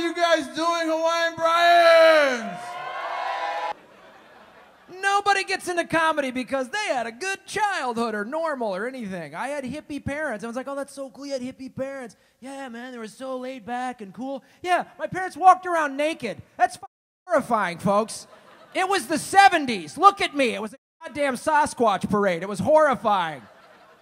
you guys doing, Hawaiian Bryans? Nobody gets into comedy because they had a good childhood or normal or anything. I had hippie parents. I was like, oh, that's so cool, you had hippie parents. Yeah, man, they were so laid back and cool. Yeah, my parents walked around naked. That's horrifying, folks. It was the 70s. Look at me. It was a goddamn Sasquatch parade. It was horrifying.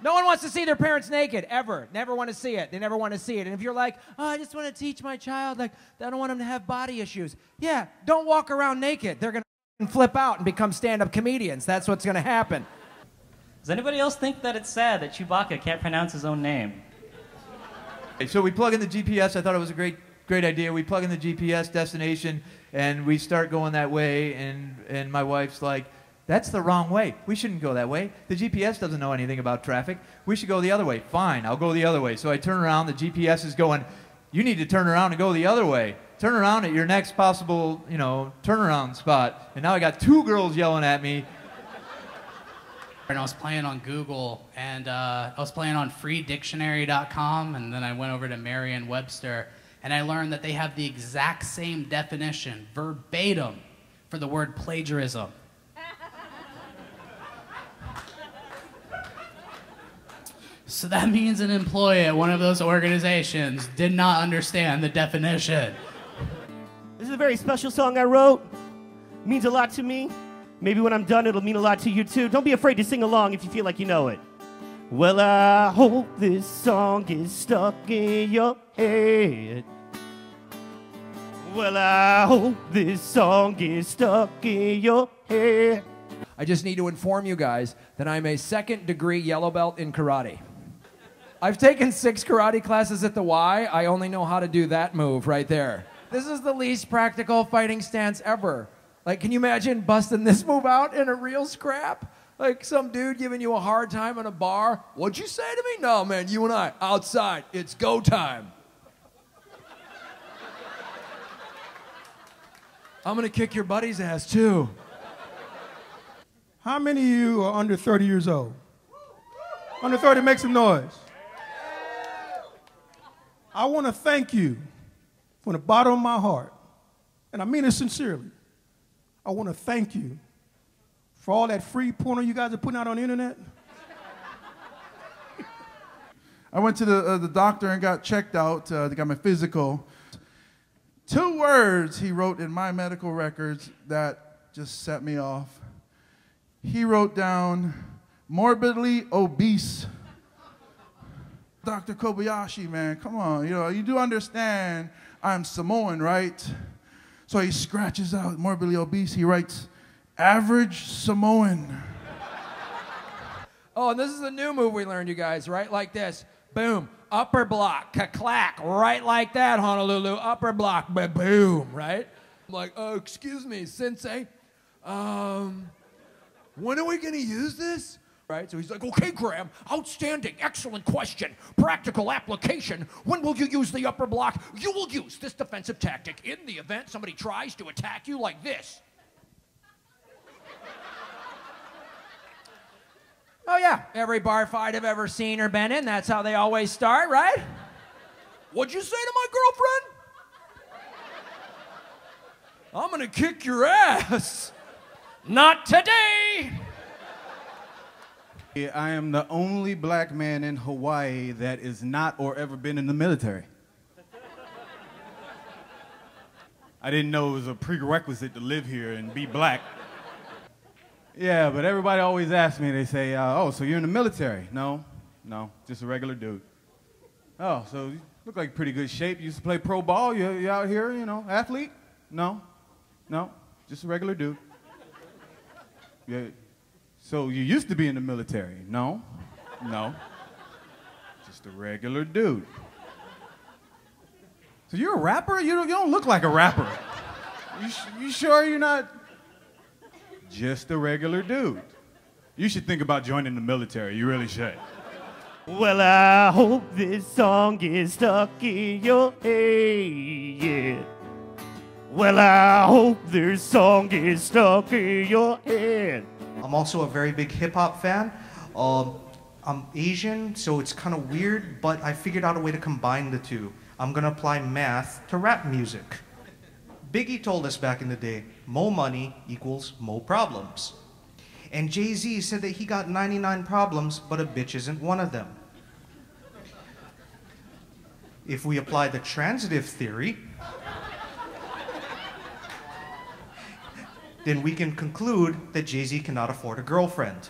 No one wants to see their parents naked, ever. Never want to see it. They never want to see it. And if you're like, oh, I just want to teach my child, like, I don't want them to have body issues. Yeah, don't walk around naked. They're going to flip out and become stand-up comedians. That's what's going to happen. Does anybody else think that it's sad that Chewbacca can't pronounce his own name? So we plug in the GPS. I thought it was a great idea. We plug in the GPS destination, and we start going that way, and my wife's like, that's the wrong way. We shouldn't go that way. The GPS doesn't know anything about traffic. We should go the other way. Fine, I'll go the other way. So I turn around. The GPS is going, you need to turn around and go the other way. Turn around at your next possible, you know, turnaround spot. And now I got two girls yelling at me. And I was playing on Google, and I was playing on freedictionary.com, and then I went over to Merriam-Webster, and I learned that they have the exact same definition, verbatim, for the word plagiarism. So that means an employee at one of those organizations did not understand the definition. This is a very special song I wrote. It means a lot to me. Maybe when I'm done, it'll mean a lot to you too. Don't be afraid to sing along if you feel like you know it. Well, I hope this song is stuck in your head. Well, I hope this song is stuck in your head. I just need to inform you guys that I'm a second-degree yellow belt in karate. I've taken 6 karate classes at the Y. I only know how to do that move right there. This is the least practical fighting stance ever. Like, can you imagine busting this move out in a real scrap? Like some dude giving you a hard time in a bar. What'd you say to me? No, man, you and I, outside, it's go time. I'm gonna kick your buddy's ass too. How many of you are under 30 years old? Under 30, make some noise. I want to thank you from the bottom of my heart, and I mean it sincerely. I want to thank you for all that free porno you guys are putting out on the internet. I went to the doctor and got checked out. They got my physical. 2 words he wrote in my medical records that just set me off. He wrote down, morbidly obese. Dr. Kobayashi, man, come on. You know, you do understand I'm Samoan, right? So he scratches out morbidly obese. He writes, average Samoan. Oh, and this is a new move we learned, you guys, right? Like this. Boom. Upper block. Ka-clack. Right like that, Honolulu. Upper block. Ba-boom, right? I'm like, oh, excuse me, sensei. When are we gonna use this? Right, so he's like, okay, Graham, outstanding, excellent question, practical application. When will you use the upper block? You will use this defensive tactic in the event somebody tries to attack you like this. Oh yeah, every bar fight I've ever seen or been in, that's how they always start, right? What'd you say to my girlfriend? I'm gonna kick your ass. Not today! I am the only black man in Hawaii that is not or ever been in the military. I didn't know it was a prerequisite to live here and be black. Yeah, but everybody always asks me, they say, oh, so you're in the military? No, just a regular dude. Oh, so you look like pretty good shape. You used to play pro ball, you're out here, you know, athlete? No, just a regular dude. Yeah. So you used to be in the military? No. Just a regular dude. So you're a rapper? You don't look like a rapper. You sure you're not? Just a regular dude. You should think about joining the military. You really should. Well, I hope this song is stuck in your head. Yeah. Well, I hope this song is stuck in your head. I'm also a very big hip-hop fan. I'm Asian, so it's kind of weird, but I figured out a way to combine the two. I'm gonna apply math to rap music. Biggie told us back in the day, more money equals more problems. And Jay-Z said that he got 99 problems, but a bitch isn't one of them. If we apply the transitive theory, then we can conclude that Jay-Z cannot afford a girlfriend.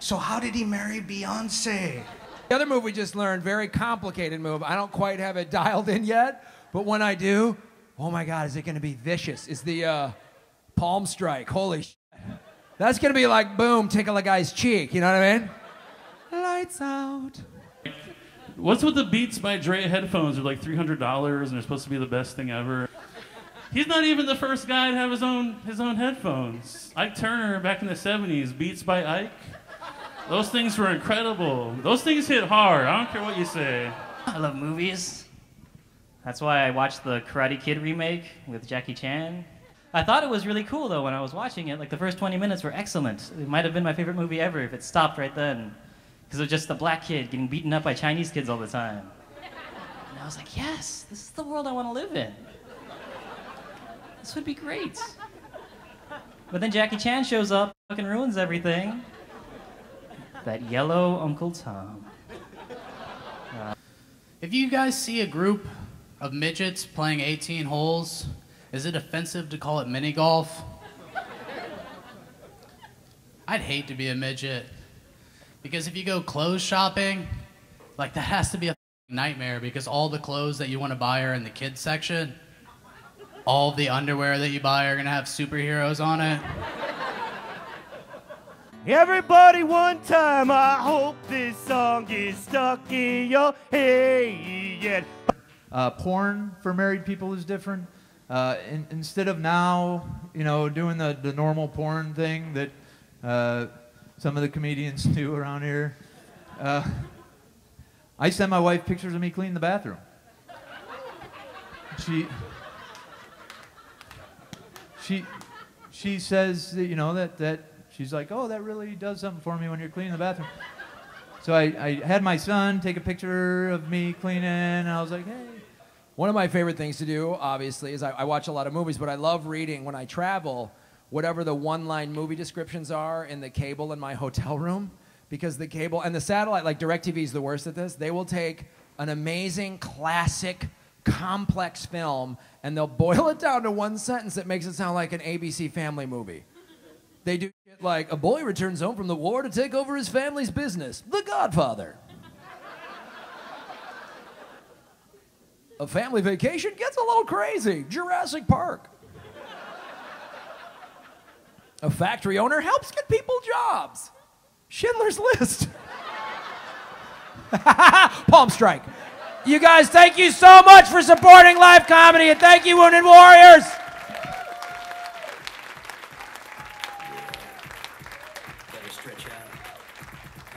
So how did he marry Beyoncé? The other move we just learned, very complicated move. I don't quite have it dialed in yet, but when I do, oh my God, is it gonna be vicious? Is the palm strike, holy shit. That's gonna be like, boom, tickle a guy's cheek, you know what I mean? Lights out. What's with the Beats by Dre headphones? They're like $300 and they're supposed to be the best thing ever. He's not even the first guy to have his own headphones. Ike Turner back in the 70s, Beats by Ike. Those things were incredible. Those things hit hard. I don't care what you say. I love movies. That's why I watched the Karate Kid remake with Jackie Chan. I thought it was really cool though when I was watching it. Like the first 20 minutes were excellent. It might have been my favorite movie ever if it stopped right then. Because it was just the black kid getting beaten up by Chinese kids all the time. And I was like, yes, this is the world I want to live in. This would be great. But then Jackie Chan shows up, fucking ruins everything. That yellow Uncle Tom. If you guys see a group of midgets playing 18 holes, is it offensive to call it mini golf? I'd hate to be a midget. Because if you go clothes shopping, like that has to be a nightmare because all the clothes that you want to buy are in the kids section. All the underwear that you buy are gonna have superheroes on it. Everybody one time, I hope this song is stuck in your head. Porn for married people is different. Instead of now, you know, doing the normal porn thing that some of the comedians do around here, I send my wife pictures of me cleaning the bathroom. She says that, you know, that she's like, oh, that really does something for me when you're cleaning the bathroom. So I had my son take a picture of me cleaning, and I was like, hey. One of my favorite things to do, obviously, is I watch a lot of movies, but I love reading when I travel whatever the one-line movie descriptions are in the cable in my hotel room, because the cable and the satellite, like DirecTV is the worst at this, they will take an amazing classic complex film and they'll boil it down to one sentence that makes it sound like an ABC Family movie. They do shit like, a boy returns home from the war to take over his family's business, The Godfather. A family vacation gets a little crazy, Jurassic Park. A factory owner helps get people jobs, Schindler's List. Palm strike. You guys, thank you so much for supporting live comedy, and thank you, Wounded Warriors. Better stretch out.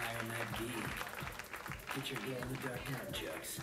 Iron that D. Get your hand in the dark now, Jux.